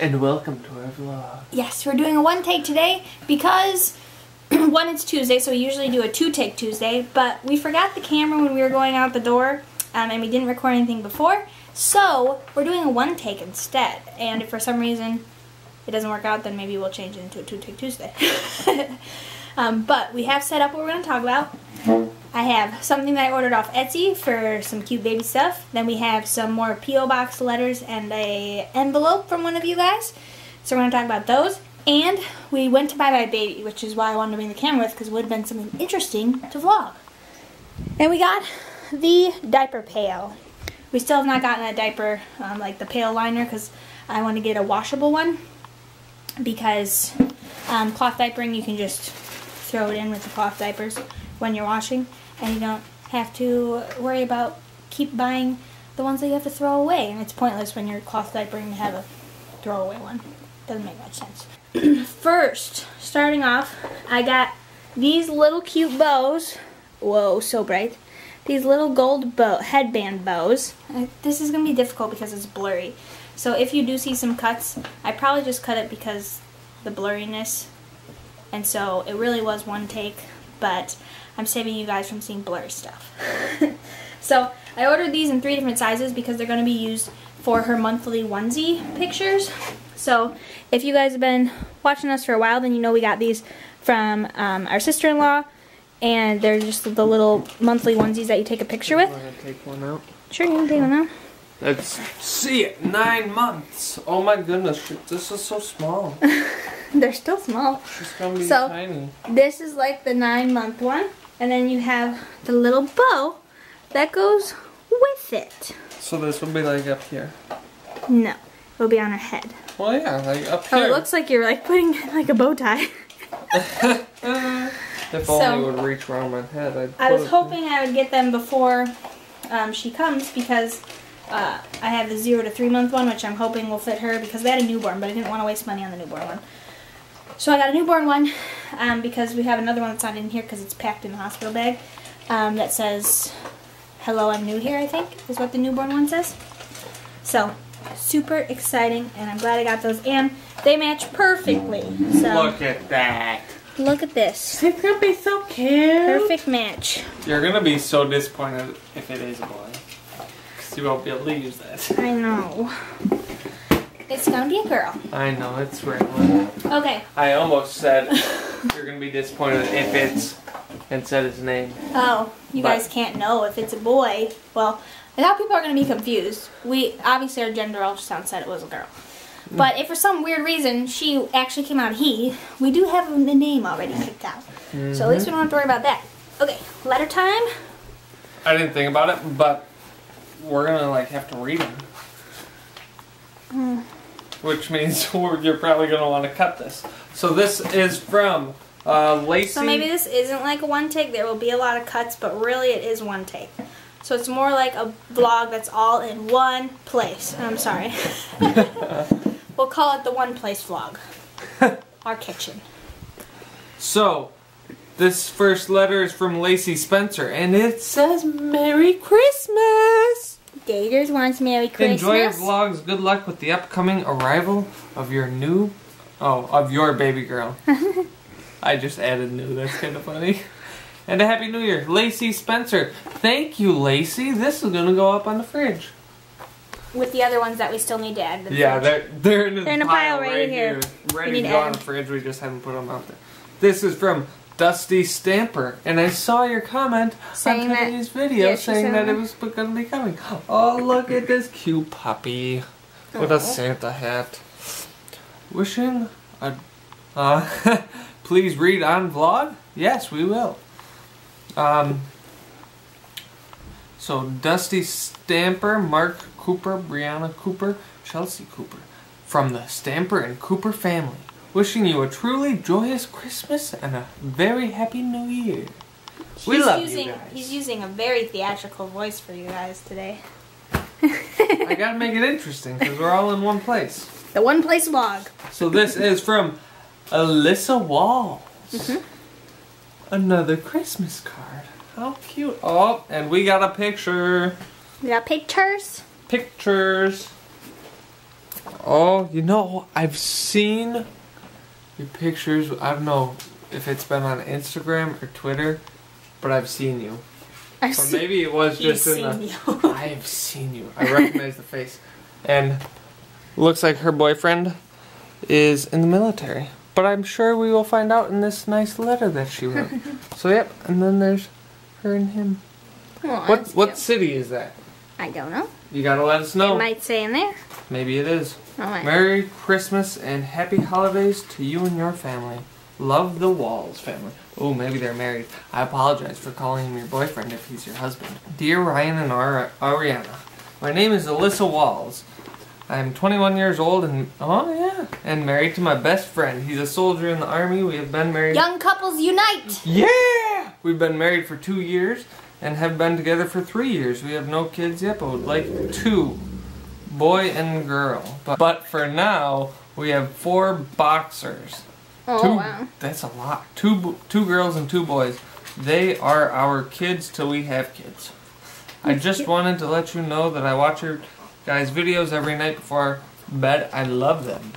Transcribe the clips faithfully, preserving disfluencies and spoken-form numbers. And welcome to our vlog. Yes, we're doing a one take today because one, it's Tuesday, so we usually do a two take Tuesday, but we forgot the camera when we were going out the door, um, and we didn't record anything before, so we're doing a one take instead. And if for some reason it doesn't work out, then maybe we'll change it into a two take Tuesday. um, but we have set up what we're going to talk about. I have something that I ordered off Etsy for some cute baby stuff. Then we have some more P O box letters and a envelope from one of you guys. So we're going to talk about those. And we went to Bye Bye Baby, which is why I wanted to bring the camera with, because it would have been something interesting to vlog. And we got the diaper pail. We still have not gotten a diaper, um, like the pail liner, because I want to get a washable one. Because um, cloth diapering, you can just throw it in with the cloth diapers when you're washing. And you don't have to worry about keep buying the ones that you have to throw away. And it's pointless when you're cloth diapering to have a throwaway one. Doesn't make much sense. First, starting off, I got these little cute bows. Whoa, so bright. These little gold bow headband bows. Uh, this is going to be difficult because it's blurry. So if you do see some cuts, I probably just cut it because the blurriness. And so it really was one take, but I'm saving you guys from seeing blurry stuff. So I ordered these in three different sizes because they're going to be used for her monthly onesie pictures. So if you guys have been watching us for a while, then you know we got these from um, our sister-in-law. And they're just the little monthly onesies that you take a picture with. Want to take one out? Sure, you can take one out. Let's see it. Nine months. Oh my goodness, this is so small. They're still small. She's gonna be so tiny. This is like the nine month one. And then you have the little bow that goes with it. So this will be like up here? No, it'll be on her head. Well, yeah, like up here. Oh, it looks like you're like putting like a bow tie. If so, only would reach around my head. I'd I was hoping in. I would get them before um, she comes because uh, I have the zero to three month one, which I'm hoping will fit her because we had a newborn, but I didn't want to waste money on the newborn one. So I got a newborn one um, because we have another one that's not in here because it's packed in the hospital bag um, that says, "Hello, I'm new here," I think is what the newborn one says. So super exciting, and I'm glad I got those, and they match perfectly. So, look at that. Look at this. It's going to be so cute. Perfect match. You're going to be so disappointed if it is a boy. Because you won't be able to use that. I know. It's going to be a girl. I know, it's rambling. Okay. I almost said you're going to be disappointed if it's, and said his name. Oh, you but. guys can't know if it's a boy. Well, I thought people are going to be confused. We, obviously our gender ultrasound said it was a girl. But if for some weird reason she actually came out he, we do have the name already picked out. Mm-hmm. So at least we don't have to worry about that. Okay, letter time. I didn't think about it, but we're going to like have to read them. Mm. Which means we're, you're probably going to want to cut this. So this is from uh, Lacey. So maybe this isn't like a one take. There will be a lot of cuts, but really it is one take. So it's more like a vlog that's all in one place. I'm sorry. We'll call it the one place vlog. Our kitchen. So, this first letter is from Lacey Spencer, and it says Merry Christmas! Gators wants Merry Christmas. Enjoy your vlogs. Good luck with the upcoming arrival of your new... Oh, of your baby girl. I just added new. That's kind of funny. And a Happy New Year. Lacey Spencer. Thank you, Lacey. This is going to go up on the fridge. With the other ones that we still need to add. The yeah, they're, they're in, they're in a pile, pile right, right here. here. Ready to go on the fridge, we just haven't put them out there. This is from Dusty Stamper, and I saw your comment saying on today's that, video yeah, saying that it was going to be coming. Oh, look at this cute puppy with Aww. a Santa hat. Wishing a... Uh, please read on vlog? Yes, we will. Um... So, Dusty Stamper, Mark Cooper, Brianna Cooper, Chelsea Cooper, from the Stamper and Cooper family, wishing you a truly joyous Christmas and a very happy New Year. He's we love using, you guys. He's using a very theatrical voice for you guys today. I gotta make it interesting because we're all in one place. The one place vlog. So this is from Alyssa Walls. Mm-hmm. Another Christmas card. How cute. Oh, and we got a picture. We got pictures. Pictures. Oh, you know, I've seen your pictures. I don't know if it's been on Instagram or Twitter, but I've seen you. I've or maybe it was just in the... You. I've seen you. I recognize the face. And looks like her boyfriend is in the military. But I'm sure we will find out in this nice letter that she wrote. So, yep. And then there's her and him. Well, what what city is that? I don't know. You gotta let us know. It might say in there. Maybe it is. Oh, Merry Christmas and Happy Holidays to you and your family. Love the Walls family. Oh, maybe they're married. I apologize for calling him your boyfriend if he's your husband. Dear Ryan and Ari Ariana, my name is Alyssa Walls. I'm twenty-one years old and oh yeah, and married to my best friend. He's a soldier in the army. We have been married. Young couples unite! Yeah! We've been married for two years and have been together for three years. We have no kids yet, but would like two, boy and girl. But, but for now, we have four boxers. Oh two, wow! That's a lot. Two two girls and two boys. They are our kids till we have kids. I just wanted to let you know that I watch your guys' videos every night before bed. I love them.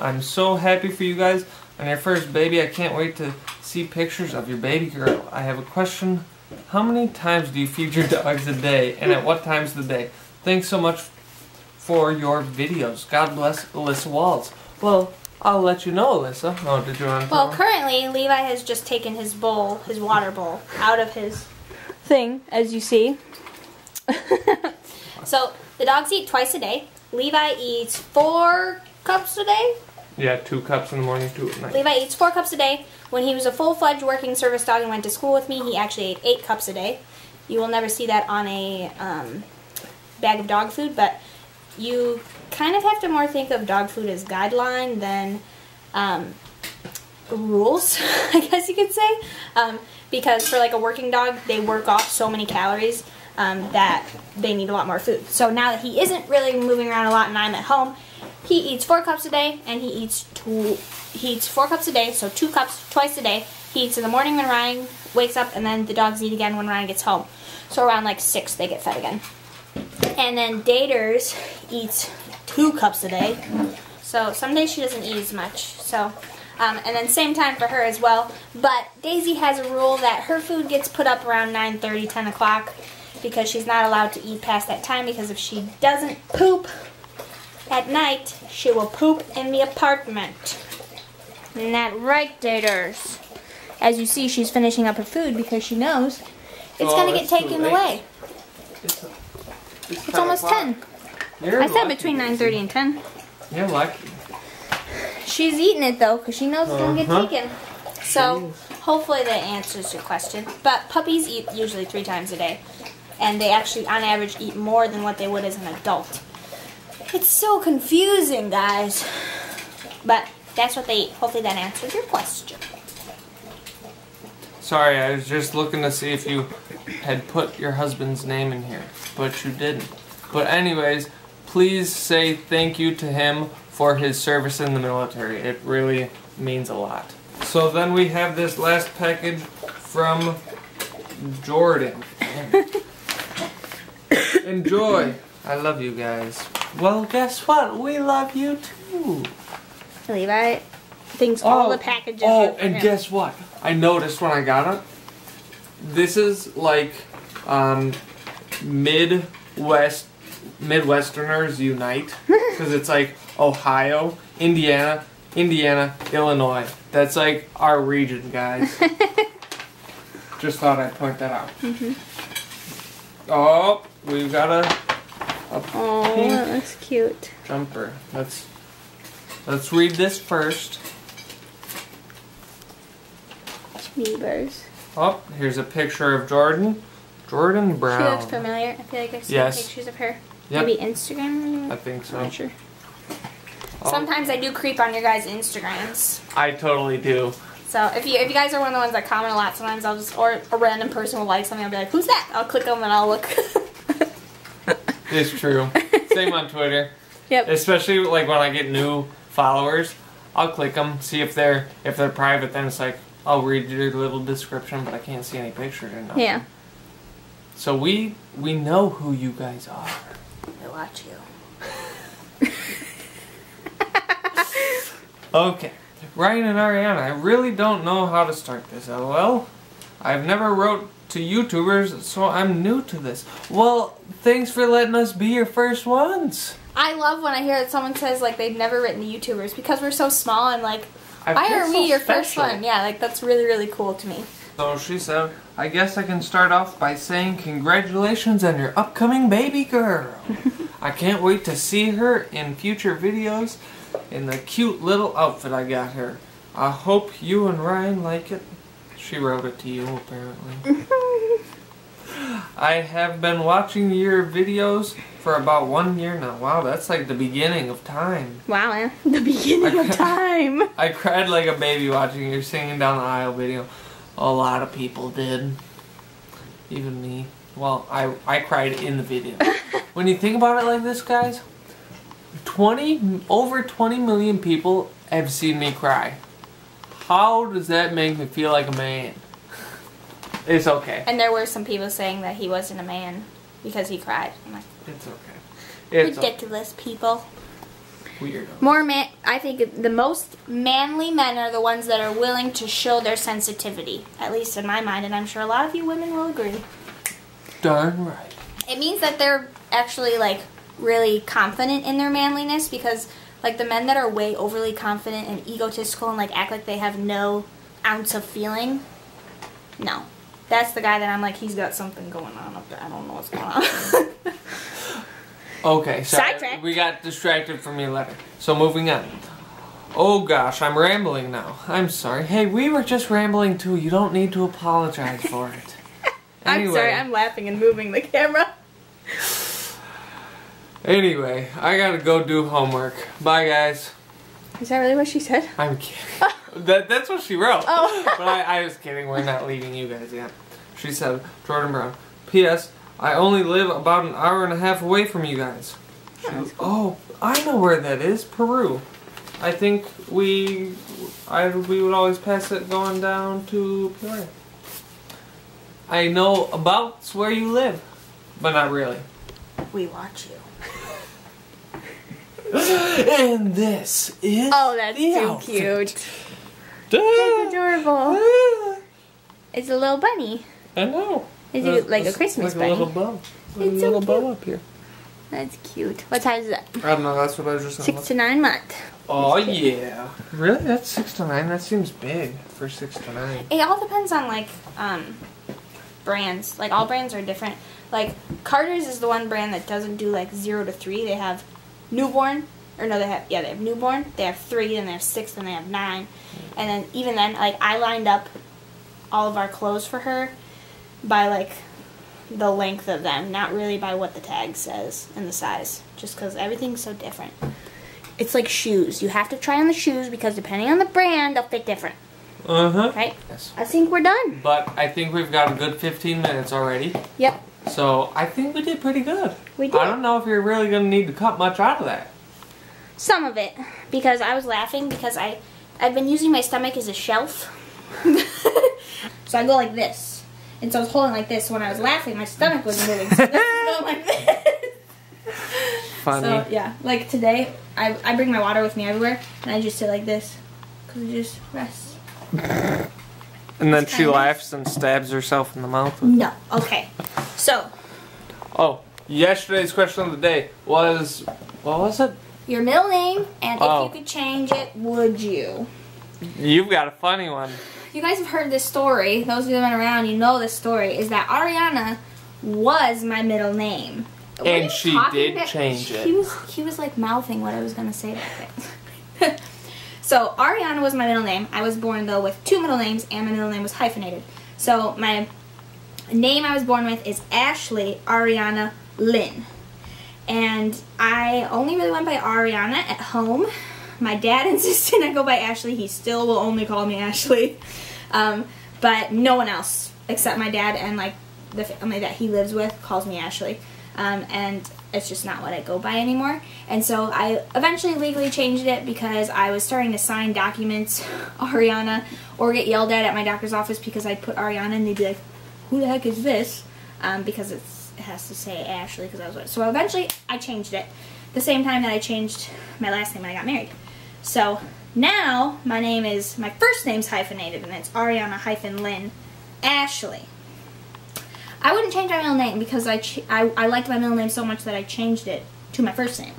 I'm so happy for you guys on your first baby. I can't wait to see pictures of your baby girl. I have a question. How many times do you feed your dogs a day, and at what times of the day? Thanks so much for your videos. God bless, Alyssa Walls. Well, I'll let you know, Alyssa. Oh, did you want to Well, currently, Levi has just taken his bowl, his water bowl, out of his thing, as you see. So, the dogs eat twice a day. Levi eats four cups a day. Yeah, two cups in the morning, two at night. Levi eats four cups a day. When he was a full-fledged working service dog and went to school with me, he actually ate eight cups a day. You will never see that on a um, bag of dog food, but you kind of have to more think of dog food as guideline than um, rules, I guess you could say. Um, because for like a working dog, they work off so many calories um, that they need a lot more food. So now that he isn't really moving around a lot and I'm at home, he eats four cups a day, and he eats two. He eats four cups a day, so two cups twice a day. He eats in the morning when Ryan wakes up, and then the dogs eat again when Ryan gets home. So around like six, they get fed again. And then Daters eats two cups a day. So some days she doesn't eat as much. So, um, and then same time for her as well. But Daisy has a rule that her food gets put up around nine thirty, ten o'clock, because she's not allowed to eat past that time. Because if she doesn't poop at night, she will poop in the apartment. And that right, Daters. As you see, she's finishing up her food because she knows it's oh, going to get taken away. It's, a, it's, it's almost ten. You're I said lucky, between nine thirty and ten. You're lucky. She's eating it, though, because she knows it's going to uh-huh. get taken. So, hopefully that answers your question. But puppies eat usually three times a day. And they actually, on average, eat more than what they would as an adult. It's so confusing, guys. But that's what they eat. Hopefully that answers your question. Sorry, I was just looking to see if you had put your husband's name in here. But you didn't. But anyways, please say thank you to him for his service in the military. It really means a lot. So then we have this last package from Jordan. Enjoy. I love you guys. Well, guess what? We love you too. Levi thinks oh, all the packages Oh, and him. Guess what? I noticed when I got it. This is like um, Midwest Midwesterners Unite. Because it's like Ohio, Indiana, Indiana, Illinois. That's like our region, guys. Just thought I'd point that out. Mm-hmm. Oh, we've got a... Oh, that looks cute. Jumper. Let's let's read this first. Beavers. Oh, here's a picture of Jordan. Jordan Brown. She looks familiar. I feel like I've seen yes. pictures of her. Yep. Maybe Instagram. I think so. I'm not sure. Oh. Sometimes I do creep on your guys' Instagrams. I totally do. So if you if you guys are one of the ones that comment a lot, sometimes I'll just or a random person will like something. I'll be like, who's that? I'll click them and I'll look. It's true. Same on Twitter. Yep. Especially like when I get new followers, I'll click them, see if they're if they're private. Then it's like I'll read your little description, but I can't see any pictures or nothing. Yeah. So we we know who you guys are. I watch you. Okay, Ryan and Ariana, I really don't know how to start this, lol. I've never wrote to YouTubers, so I'm new to this. Well, thanks for letting us be your first ones. I love when I hear that someone says like they've never written to YouTubers because we're so small and like, I why are so we your special. First one? Yeah, like that's really, really cool to me. So she said, I guess I can start off by saying congratulations on your upcoming baby girl. I can't wait to see her in future videos in the cute little outfit I got her. I hope you and Ryan like it. She wrote it to you, apparently. I have been watching your videos for about one year now. Wow, that's like the beginning of time. Wow, man. The beginning of time. I cried like a baby watching your singing down the aisle video. A lot of people did. Even me. Well, I, I cried in the video. When you think about it like this, guys, twenty over twenty million people have seen me cry. How does that make me feel like a man? It's okay. And there were some people saying that he wasn't a man because he cried. I'm like, it's okay. It's ridiculous okay. people. Weirdo. More man, I think the most manly men are the ones that are willing to show their sensitivity, at least in my mind, and I'm sure a lot of you women will agree. Darn right. It means that they're actually like really confident in their manliness, because like the men that are way overly confident and egotistical and like act like they have no ounce of feeling, no, that's the guy that I'm like, he's got something going on up there. I don't know what's going on. Okay, sorry, we got distracted from your letter. So moving on. Oh gosh, I'm rambling now. I'm sorry. Hey, we were just rambling too. You don't need to apologize for it. Anyway. I'm sorry, I'm laughing and moving the camera. Anyway, I gotta go do homework. Bye, guys. Is that really what she said? I'm kidding. that, that's what she wrote. Oh. But I, I was kidding. We're not leaving you guys yet. She said, Jordan Brown, P S I only live about an hour and a half away from you guys. Yeah, cool. Oh, I know where that is. Peru. I think we I, we would always pass it going down to Peru. I know about where you live, but not really. We watch you. And this is Oh, that's the so outfit. Cute. Duh. That's adorable. Duh. It's a little bunny. I know. Is it like a Christmas like bunny? Like a little bow. There's it's a little so bow up here. That's cute. What size is that? I don't know. That's what I was just saying. Six to nine month. Oh, yeah. Really? That's six to nine? That seems big for six to nine. It all depends on, like, um, brands. Like, all brands are different. Like, Carter's is the one brand that doesn't do, like, zero to three. They have newborn. Or, no, they have, yeah, they have newborn. They have three, then they have six, then they have nine. And then, even then, like, I lined up all of our clothes for her by like the length of them, not really by what the tag says and the size, just because everything's so different. It's like shoes. You have to try on the shoes because depending on the brand, they'll fit different. Uh-huh. Right? Yes. I think we're done. But I think we've got a good fifteen minutes already. Yep. So I think we did pretty good. We did. I don't know if you're really going to need to cut much out of that. Some of it, because I was laughing because I, I've been using my stomach as a shelf. So I go like this. And so I was holding like this. When I was laughing, my stomach was moving. So I was going like this. Funny. So yeah, like today, I I bring my water with me everywhere, and I just sit like this, cause it just rests. And then she laughs and stabs herself in the mouth. With no. It. Okay. So. Oh, yesterday's question of the day was, what was it? Your middle name, and oh. if you could change it, would you? You've got a funny one. You guys have heard this story, those of you that have been around, you know this story, is that Ariana was my middle name. And she did change it. He was, he was like mouthing what I was going to say back then. So Ariana was my middle name. I was born though with two middle names and my middle name was hyphenated. So my name I was born with is Ashley Ariana Lynn. And I only really went by Ariana at home. My dad insisted I go by Ashley. He still will only call me Ashley. Um, but no one else except my dad and like the family that he lives with calls me Ashley. Um, and it's just not what I go by anymore. And so I eventually legally changed it because I was starting to sign documents, Ariana, or get yelled at at my doctor's office because I'd put Ariana and they'd be like, who the heck is this? Um, because it's, it has to say Ashley because I was what. So eventually I changed it the same time that I changed my last name when I got married. So now my name is, my first name's hyphenated, and it's Ariana hyphen Lynn Ashley. I wouldn't change my middle name because I, ch I, I liked my middle name so much that I changed it to my first name.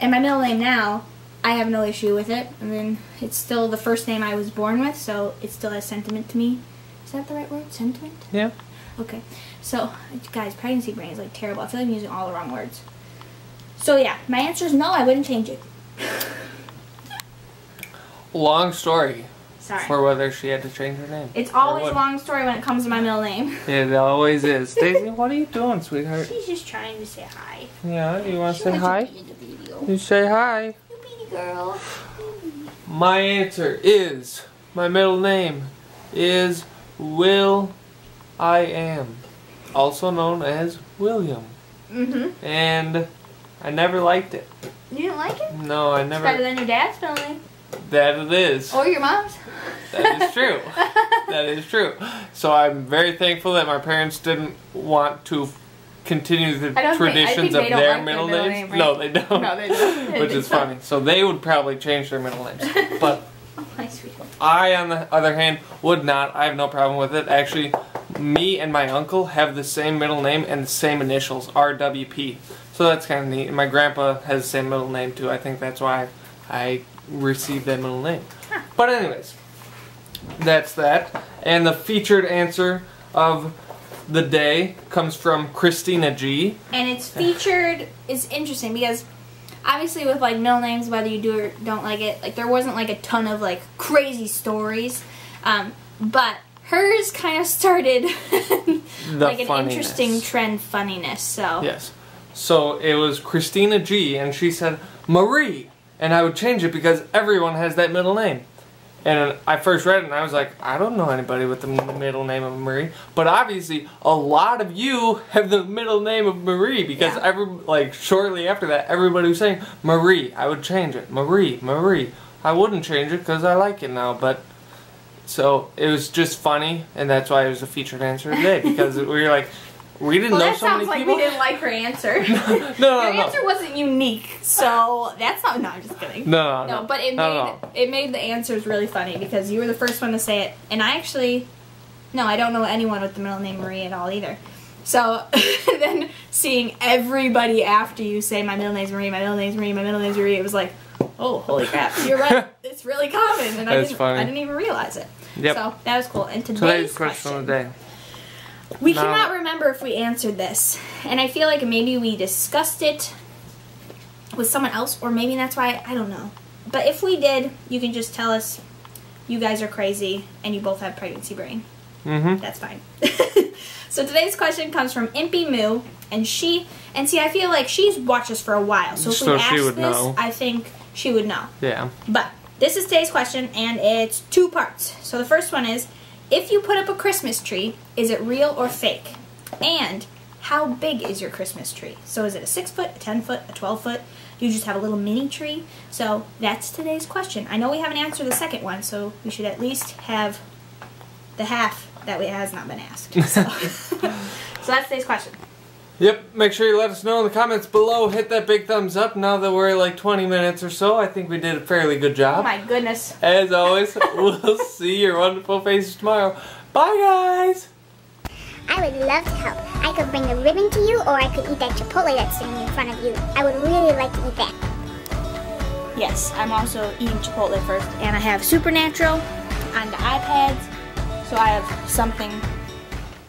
And my middle name now, I have no issue with it. And then it's still the first name I was born with, so it still has sentiment to me. Is that the right word? Sentiment? Yeah. Okay. So, guys, pregnancy brain is like terrible. I feel like I'm using all the wrong words. So yeah, my answer is no, I wouldn't change it. Long story. Sorry. For whether she had to change her name. It's always a long story when it comes to my middle name. It always is. Daisy, what are you doing, sweetheart? She's just trying to say hi. Yeah, you want to say hi? You say hi. You baby girl. My answer is, my middle name is Will I Am, also known as William. Mm-hmm. And I never liked it. You didn't like it? No, I never. It's better than your dad's middle name. That it is. Or your mom's. That is true. That is true. So I'm very thankful that my parents didn't want to continue the traditions think, of their middle, their middle names. Name, right? No, they don't. No, they don't. Which is funny. So they would probably change their middle names. But oh, my sweetheart. I, on the other hand, would not. I have no problem with it. Actually, me and my uncle have the same middle name and the same initials, R W P. So that's kind of neat. And my grandpa has the same middle name, too. I think that's why I receive that middle name. Huh. But anyways, that's that. And the featured answer of the day comes from Christina G. And it's featured is interesting because obviously with like middle names, whether you do or don't like it, like there wasn't like a ton of like crazy stories. Um, but hers kind of started like an funniness. Interesting trend funniness. So yes. So it was Christina G and she said, Marie. And I would change it because everyone has that middle name. And I first read it and I was like, I don't know anybody with the middle name of Marie. But obviously, a lot of you have the middle name of Marie because yeah. every, like shortly after that, everybody was saying, Marie, I would change it. Marie, Marie. I wouldn't change it because I like it now. But so it was just funny and that's why it was a featured answer today because we were like, we didn't well, know that so sounds many like people. We didn't like her answer. no, no, no, Your no. answer wasn't unique, so that's not. No, I'm just kidding. No, no, no. no but it made no, no. it made the answers really funny because you were the first one to say it, and I actually, no, I don't know anyone with the middle name Marie at all either. So then seeing everybody after you say my middle name's Marie, my middle name's Marie, my middle name's Marie, it was like, oh, holy crap! You're right. It's really common, and I didn't, I didn't even realize it. Yep. So that was cool. And today's, today's question of the day. We no. cannot remember if we answered this, and I feel like maybe we discussed it with someone else, or maybe that's why, I don't know. But if we did, you can just tell us you guys are crazy, and you both have pregnancy brain. Mm-hmm. That's fine. So today's question comes from Impy Moo, and she, and see, I feel like she's watched us for a while, so if so we asked this, know. I think she would know. Yeah. But this is today's question, and it's two parts. So the first one is, if you put up a Christmas tree, is it real or fake? And how big is your Christmas tree? So is it a six foot, a ten foot, a twelve foot? Do you just have a little mini tree? So that's today's question. I know we haven't answered the second one, so we should at least have the half that we has not been asked. So, so that's today's question. Yep, make sure you let us know in the comments below. Hit that big thumbs up. Now that we're like twenty minutes or so, I think we did a fairly good job. Oh my goodness. As always, we'll see your wonderful faces tomorrow. Bye, guys! I would love to help. I could bring a ribbon to you, or I could eat that Chipotle that's sitting in front of you. I would really like to eat that. Yes, I'm also eating Chipotle first. And I have Supernatural on the iPads, so I have something